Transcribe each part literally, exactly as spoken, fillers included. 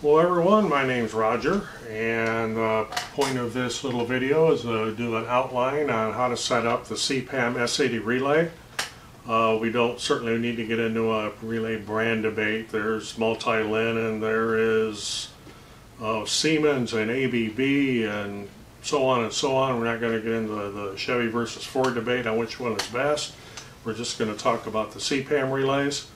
Hello everyone, my name's Roger, and the point of this little video is to do an outline on how to set up the SEPAM S eighty relay. Uh, we don't certainly need to get into a relay brand debate. There's Multilin and there is uh, Siemens and A B B and so on and so on. We're not going to get into the Chevy versus Ford debate on which one is best. We're just going to talk about the SEPAM relays.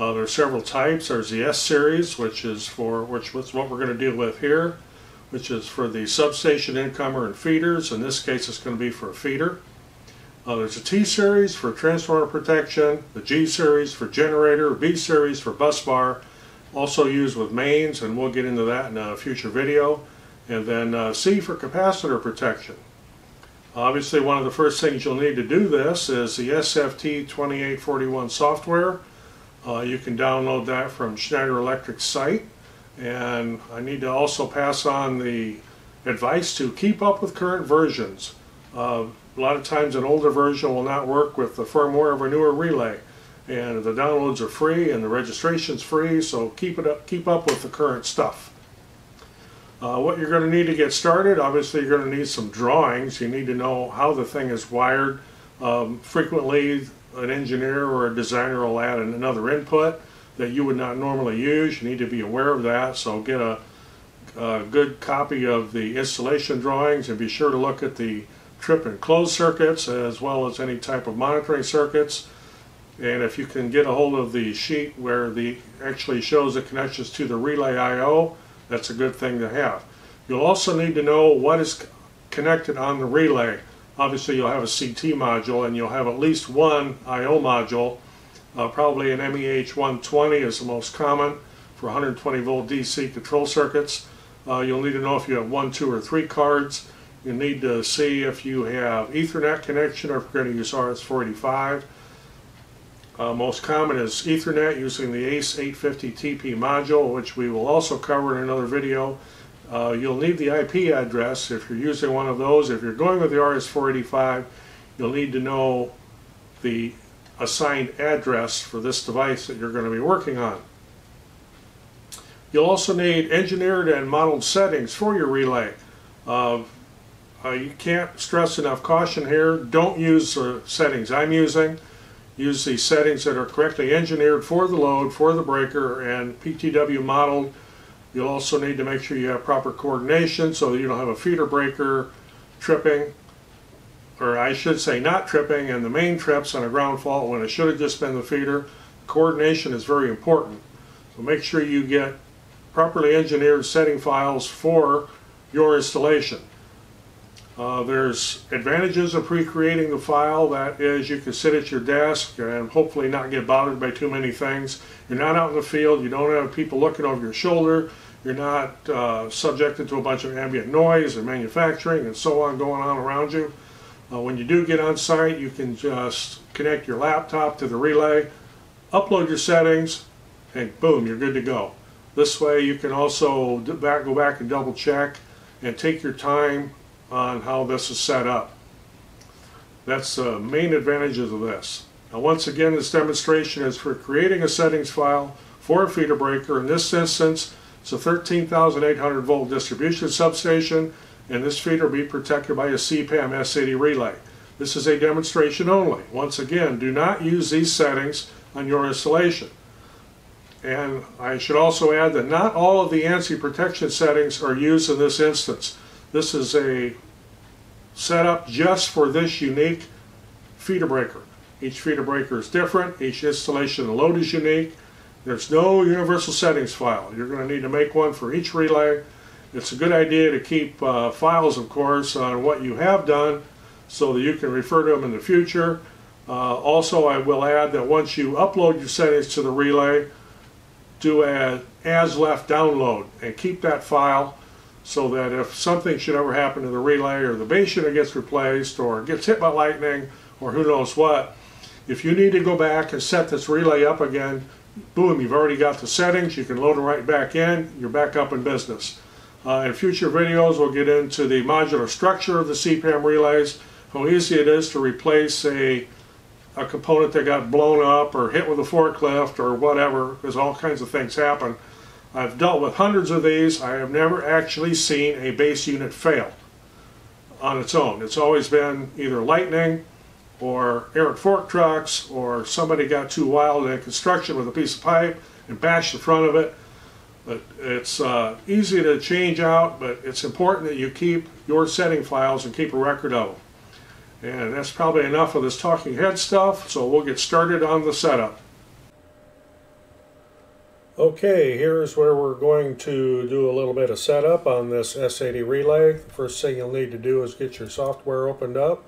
Uh, there are several types. There's the S series, which is for which is what we're going to deal with here, which is for the substation incomer and feeders. In this case, it's going to be for a feeder. Uh, there's a T series for transformer protection, the G series for generator, B series for bus bar, also used with mains, and we'll get into that in a future video. And then uh, C for capacitor protection. Obviously, one of the first things you'll need to do this is the S F T twenty-eight forty-one software. Uh, you can download that from Schneider Electric's site, and I need to also pass on the advice to keep up with current versions. Uh, a lot of times an older version will not work with the firmware of a newer relay, and the downloads are free and the registration's free, so keep it up, keep up with the current stuff. Uh, what you're going to need to get started, obviously you're going to need some drawings. You need to know how the thing is wired. Um, frequently an engineer or a designer will add another input that you would not normally use. You need to be aware of that, so get a, a good copy of the installation drawings and be sure to look at the trip and close circuits as well as any type of monitoring circuits. And if you can get a hold of the sheet where the actually shows the connections to the relay I O, that's a good thing to have. You'll also need to know what is connected on the relay. Obviously you'll have a C T module and you'll have at least one I O module. Uh, probably an M E H one twenty is the most common for one hundred twenty volt D C control circuits. Uh, you'll need to know if you have one, two, or three cards. You need to see if you have Ethernet connection or if you're going to use R S four eighty-five. Uh, most common is Ethernet using the A C E eight fifty T P module, which we will also cover in another video. Uh, you'll need the I P address if you're using one of those. If you're going with the R S four eighty-five, you'll need to know the assigned address for this device that you're going to be working on. You'll also need engineered and modeled settings for your relay. Uh, uh, you can't stress enough caution here. Don't use the settings I'm using. Use the settings that are correctly engineered for the load, for the breaker, and P T W modeled. You'll also need to make sure you have proper coordination so that you don't have a feeder breaker tripping, or I should say not tripping, and the main trips on a ground fault when it should have just been the feeder. Coordination is very important. So make sure you get properly engineered setting files for your installation. Uh, there's advantages of pre-creating the file. That is, you can sit at your desk and hopefully not get bothered by too many things. You're not out in the field. You don't have people looking over your shoulder. You're not uh, subjected to a bunch of ambient noise and manufacturing and so on going on around you. Uh, when you do get on site, you can just connect your laptop to the relay, upload your settings, and boom, you're good to go. This way you can also do back, go back and double check and take your time on how this is set up. That's the uh, main advantages of this. Now once again, this demonstration is for creating a settings file for a feeder breaker. In this instance, it's a thirteen thousand eight hundred volt distribution substation, and this feeder will be protected by a SEPAM S eighty relay. This is a demonstration only. Once again, do not use these settings on your installation. And I should also add that not all of the ANSI protection settings are used in this instance. This is a setup just for this unique feeder breaker. Each feeder breaker is different. Each installation and load is unique. There's no universal settings file. You're going to need to make one for each relay. It's a good idea to keep uh, files, of course, on what you have done so that you can refer to them in the future. Uh, also, I will add that once you upload your settings to the relay, do an as-left download and keep that file, so that if something should ever happen to the relay, or the base unit gets replaced, or gets hit by lightning, or who knows what, if you need to go back and set this relay up again, boom, you've already got the settings, you can load it right back in, you're back up in business. Uh, in future videos, we'll get into the modular structure of the SEPAM relays, how easy it is to replace a, a component that got blown up, or hit with a forklift, or whatever, because all kinds of things happen. I've dealt with hundreds of these. I have never actually seen a base unit fail on its own. It's always been either lightning or errant fork trucks, or somebody got too wild in construction with a piece of pipe and bashed the front of it. But it's uh, easy to change out, but it's important that you keep your setting files and keep a record of them. And that's probably enough of this talking head stuff, so we'll get started on the setup. Okay, here's where we're going to do a little bit of setup on this S eighty relay. The first thing you'll need to do is get your software opened up.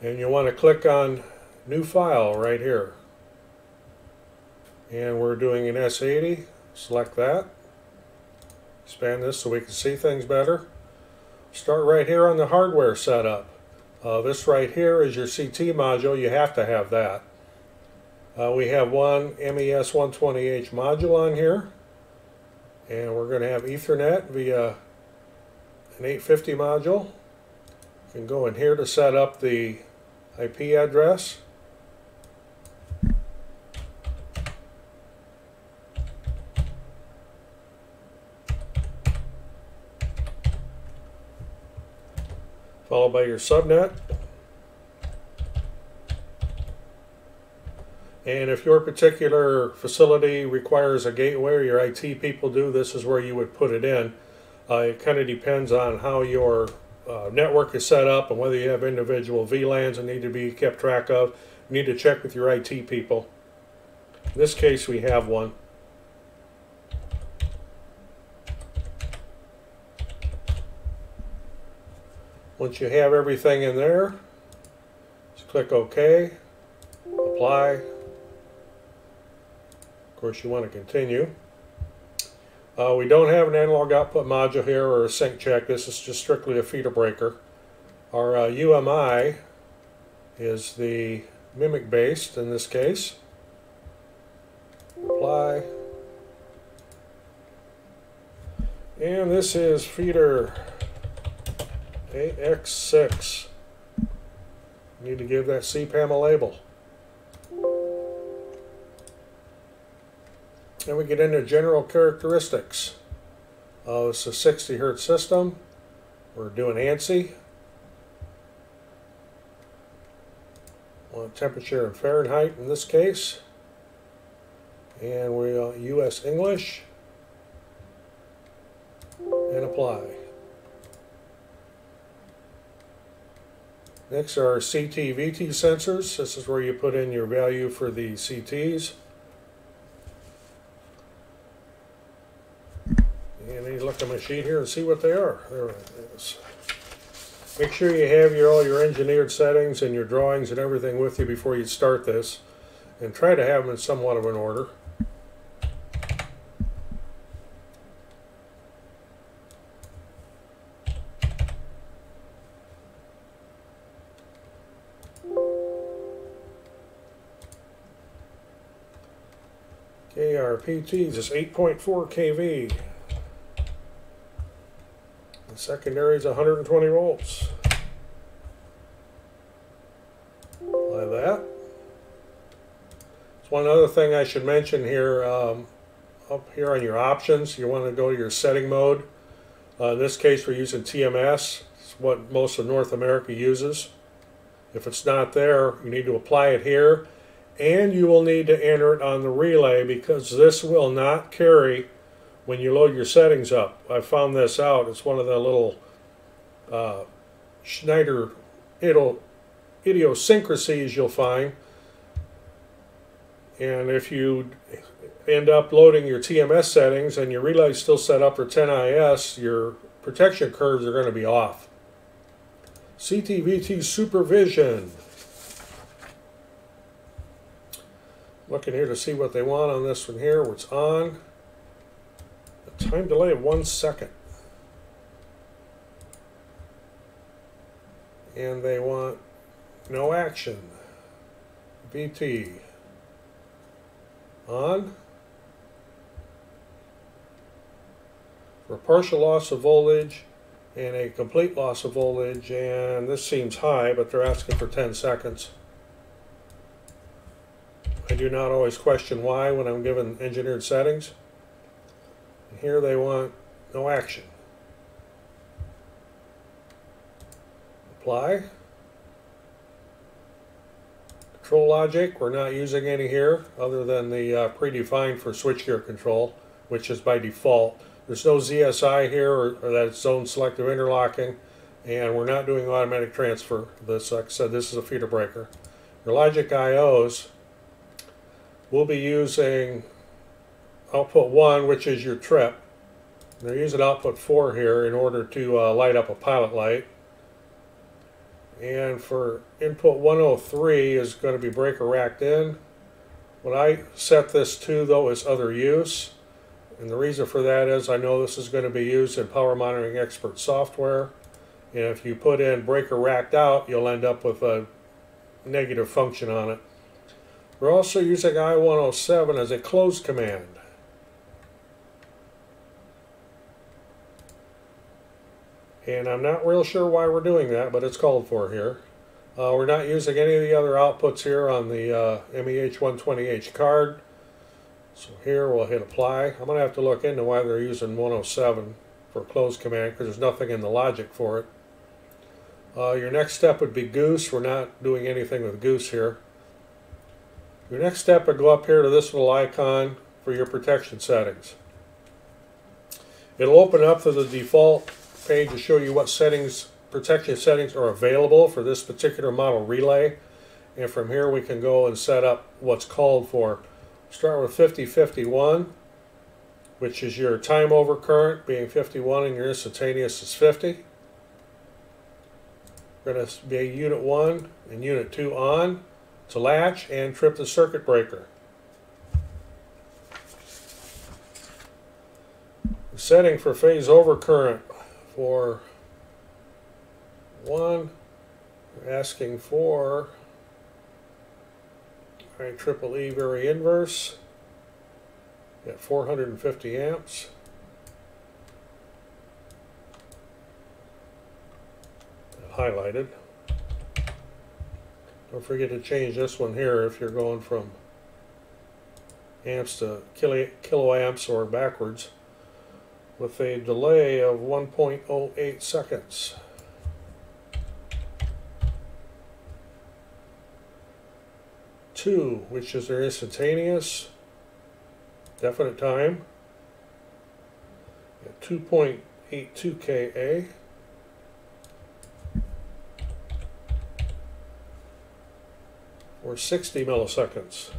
And you want to click on New File right here. And we're doing an S eighty. Select that. Expand this so we can see things better. Start right here on the hardware setup. Uh, this right here is your C T module. You have to have that. Uh, we have one M E H one twenty H module on here, and we're going to have Ethernet via an eight fifty module. You can go in here to set up the I P address. Followed by your subnet. And if your particular facility requires a gateway or your I T people do, this is where you would put it in. Uh, it kind of depends on how your uh, network is set up and whether you have individual V LANs that need to be kept track of. You need to check with your I T people. In this case, we have one. Once you have everything in there, just click OK, apply. Of course, you want to continue. Uh, we don't have an analog output module here or a sync check. This is just strictly a feeder breaker. Our uh, U M I is the mimic based in this case. Apply. And this is feeder A X six. Need to give that SEPAM a label. Then we get into general characteristics. Uh, it's a sixty hertz system. We're doing ANSI. Want temperature in Fahrenheit in this case. And we are U S English. And apply. Next are our C T V T sensors. This is where you put in your value for the C Ts. You need to look at my sheet here and see what they are. There it is. Make sure you have your, all your engineered settings and your drawings and everything with you before you start this. And try to have them in somewhat of an order. Okay, our P Ts is eight point four K V. The secondary is one hundred twenty volts. Apply that. It's one other thing I should mention here. Um, up here on your options, you want to go to your setting mode. Uh, in this case, we're using T M S. It's what most of North America uses. If it's not there, you need to apply it here. And you will need to enter it on the relay because this will not carry when you load your settings up. I found this out. It's one of the little uh, Schneider idiosyncrasies you'll find. And if you end up loading your T M S settings and your relay is still set up for ten I S, your protection curves are going to be off. C T V T supervision. Looking here to see what they want on this one here. It's on. Time delay of one second. And they want no action. V T. On. For partial loss of voltage and a complete loss of voltage. And this seems high, but they're asking for ten seconds. I do not always question why when I'm given engineered settings. And here they want no action. Apply. Control logic, we're not using any here other than the uh, predefined for switchgear control, which is by default. There's no Z S I here, or, or that zone selective interlocking, and we're not doing automatic transfer. This, like I said, this is a feeder breaker. Your logic I Os, we'll be using output one, which is your trip. They're using output four here in order to uh, light up a pilot light. And for input one oh three is going to be breaker racked in. What I set this to, though, is other use. And the reason for that is I know this is going to be used in power monitoring expert software. And if you put in breaker racked out, you'll end up with a negative function on it. We're also using I one oh seven as a close command. And I'm not real sure why we're doing that, but it's called for here. Uh, we're not using any of the other outputs here on the uh, M E H one twenty H card. So here we'll hit apply. I'm going to have to look into why they're using one oh seven for close command, because there's nothing in the logic for it. Uh, your next step would be GOOSE. We're not doing anything with GOOSE here. Your next step would go up here to this little icon for your protection settings. It'll open up to the default page to show you what settings, protection settings, are available for this particular model relay. And from here we can go and set up what's called for. Start with fifty fifty-one, which is your time over current being fifty-one and your instantaneous is fifty. We're going to be unit one and unit two on to latch and trip the circuit breaker. The setting for phase over current for one, we're asking for all right, triple E very inverse at four hundred fifty amps. Highlighted. Don't forget to change this one here if you're going from amps to kilo, kilo amps or backwards, with a delay of one point oh eight seconds. Two, which is their instantaneous definite time at two point eight two K A. Or sixty milliseconds,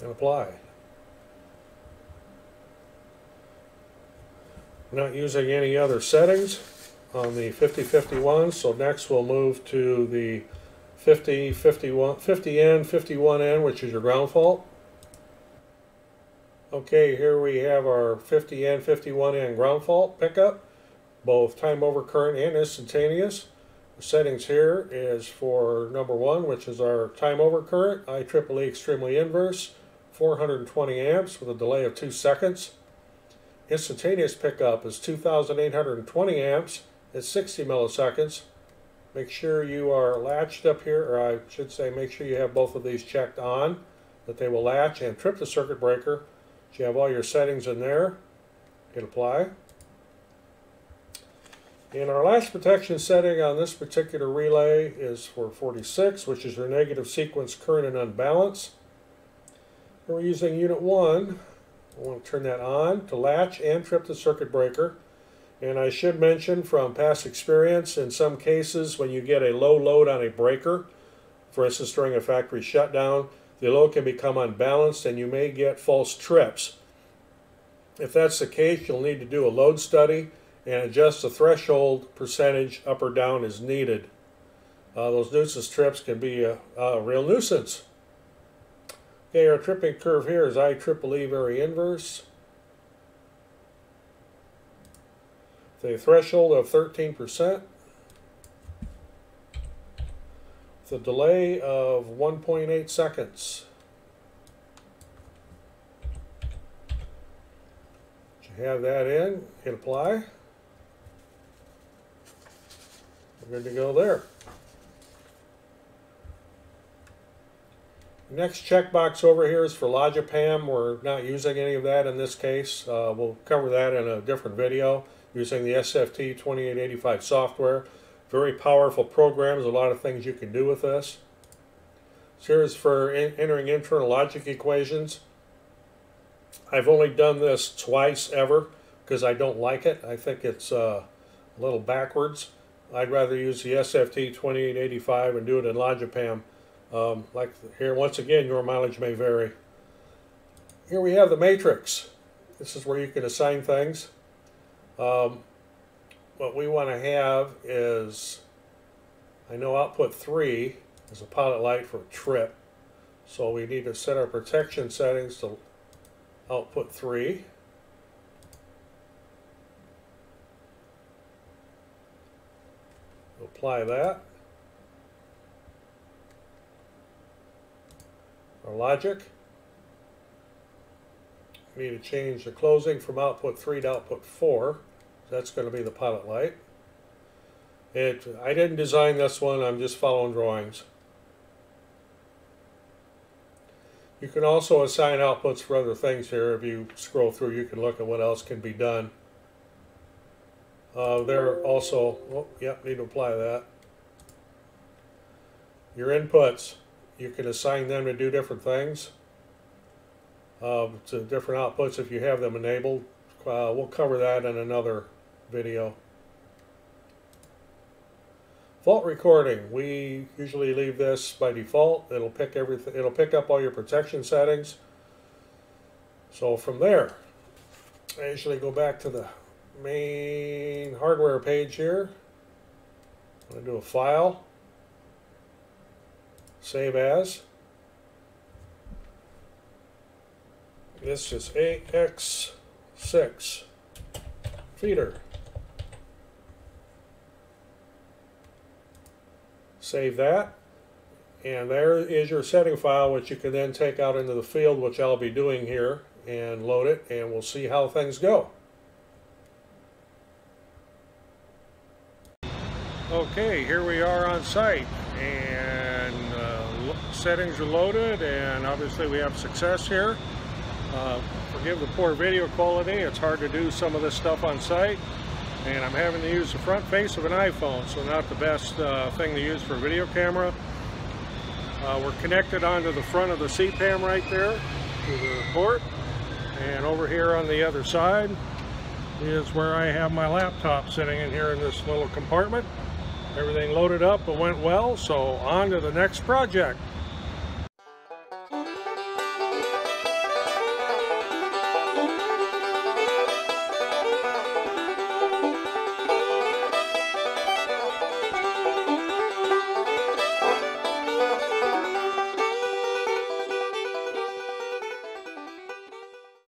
and apply. We're not using any other settings on the fifty fifty-one, so next we'll move to the fifty fifty-one, fifty N, fifty-one N, which is your ground fault. Okay, here we have our fifty N, fifty-one N ground fault pickup, both time over current and instantaneous. Settings here is for number one, which is our time over current, I triple E extremely inverse, four hundred twenty amps with a delay of two seconds. Instantaneous pickup is two thousand eight hundred twenty amps at sixty milliseconds. Make sure you are latched up here, or I should say make sure you have both of these checked on, that they will latch and trip the circuit breaker. So you have all your settings in there. Hit apply. And our last protection setting on this particular relay is for forty-six, which is your negative sequence current and unbalance. And we're using unit one. I want to turn that on to latch and trip the circuit breaker. And I should mention from past experience, in some cases when you get a low load on a breaker, for instance during a factory shutdown, the load can become unbalanced and you may get false trips. If that's the case, you'll need to do a load study and adjust the threshold percentage up or down as needed. Uh, those nuisance trips can be a, a real nuisance. Okay, our tripping curve here is I triple E very inverse. The threshold of thirteen percent. The delay of one point eight seconds. You have that in, hit apply. We're good to go there. Next checkbox over here is for Logipam. We're not using any of that in this case. Uh, we'll cover that in a different video using the S F T twenty-eight eighty-five software. Very powerful programs, a lot of things you can do with this. So here's for in entering internal logic equations. I've only done this twice ever because I don't like it. I think it's uh, a little backwards. I'd rather use the S F T twenty-eight eighty-five and do it in Logipam. Um, like here, once again, your mileage may vary. Here we have the matrix. This is where you can assign things. Um, what we want to have is, I know output three is a pilot light for trip. So we need to set our protection settings to output three. Apply that. Our logic. We need to change the closing from output three to output four. That's going to be the pilot light. It, I didn't design this one, I'm just following drawings. You can also assign outputs for other things here. If you scroll through, you can look at what else can be done. Uh, there also, oh, yep, need to apply that. Your inputs, you can assign them to do different things, uh, to different outputs if you have them enabled. Uh, we'll cover that in another video. Fault recording, we usually leave this by default. It'll pick everything. It'll pick up all your protection settings. So from there, I usually go back to the main hardware page here. I'm going to do a file, save as. This is A X six feeder. Save that, and there is your setting file, which you can then take out into the field, which I'll be doing here, and load it, and we'll see how things go. Okay, here we are on site, and uh, settings are loaded, and obviously we have success here. Uh, forgive the poor video quality, it's hard to do some of this stuff on site, and I'm having to use the front face of an iPhone, so not the best uh, thing to use for a video camera. Uh, we're connected onto the front of the SEPAM right there, to the port, and over here on the other side is where I have my laptop sitting in here in this little compartment. Everything loaded up, it went well, so on to the next project.